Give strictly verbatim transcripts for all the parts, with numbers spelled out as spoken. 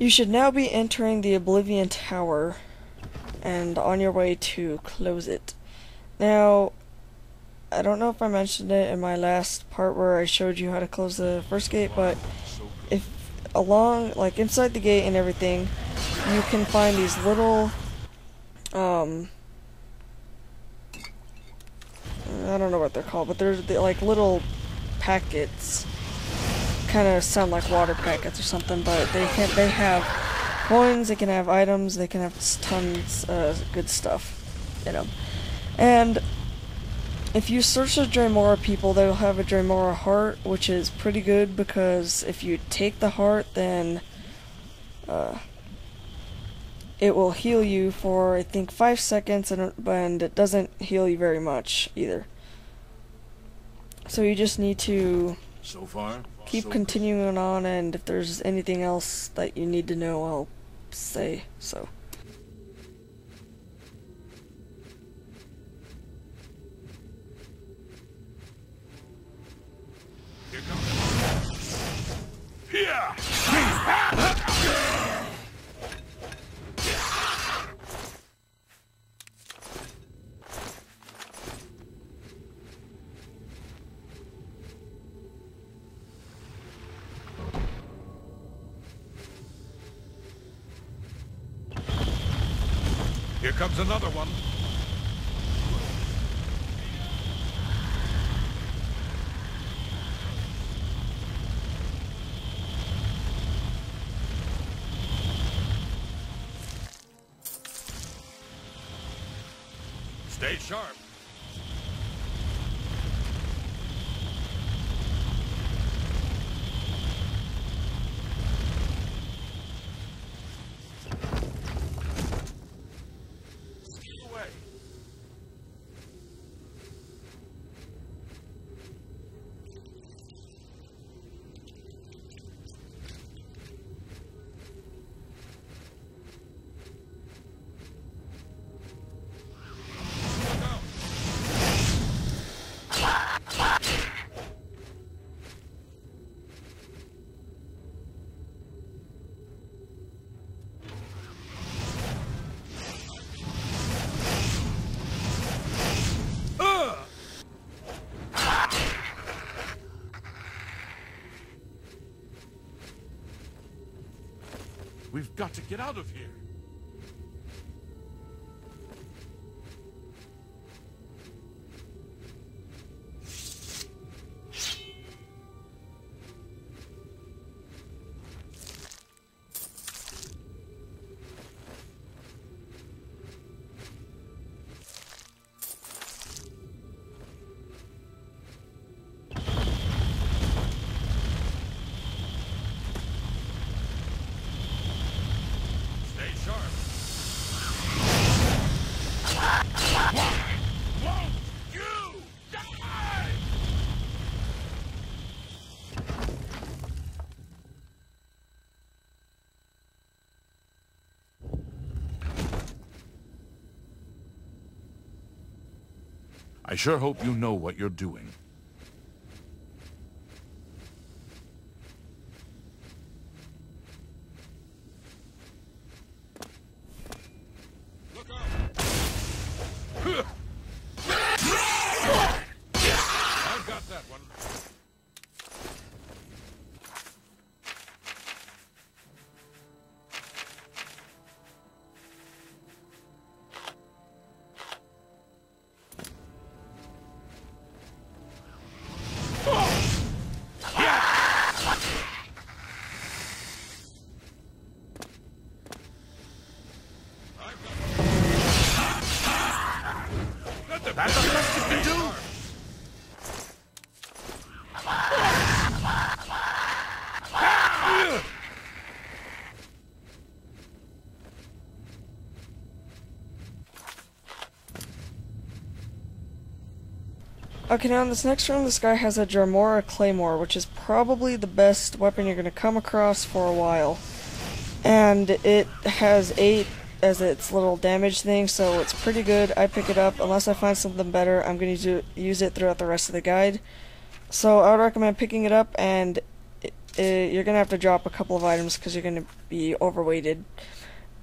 You should now be entering the Oblivion Tower and on your way to close it. Now, I don't know if I mentioned it in my last part where I showed you how to close the first gate, but if along, like inside the gate and everything, you can find these little, um, I don't know what they're called, but they're, they're like little packets. Kind of sound like water packets or something, but they can they have coins, they can have items, they can have tons of good stuff in them. And if you search the Dremora people, they'll have a Dremora heart, which is pretty good because if you take the heart, then uh, it will heal you for I think five seconds, and, and it doesn't heal you very much either. So you just need to. So far. Keep continuing on, and if there's anything else that you need to know, I'll say so. Here comes. Here! Here comes another one. Stay sharp. We've got to get out of here. I sure hope you know what you're doing. Okay, now in this next room, this guy has a Dremora Claymore, which is probably the best weapon you're going to come across for a while. And it has eight as its little damage thing, so it's pretty good. I pick it up. Unless I find something better, I'm going to use it throughout the rest of the guide. So I would recommend picking it up, and uh, you're gonna have to drop a couple of items because you're gonna be overweighted.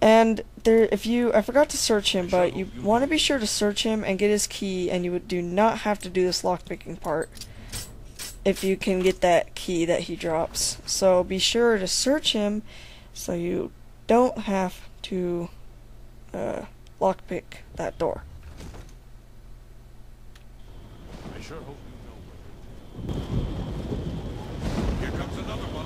And there, if you, I forgot to search him, but you want to be sure to search him and get his key, and you would do not have to do this lockpicking part if you can get that key that he drops. So be sure to search him so you don't have to uh, lockpick that door. I sure hope you know where. Here comes another one.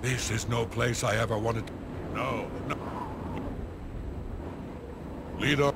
This is no place I ever wanted to... No, no. Leader.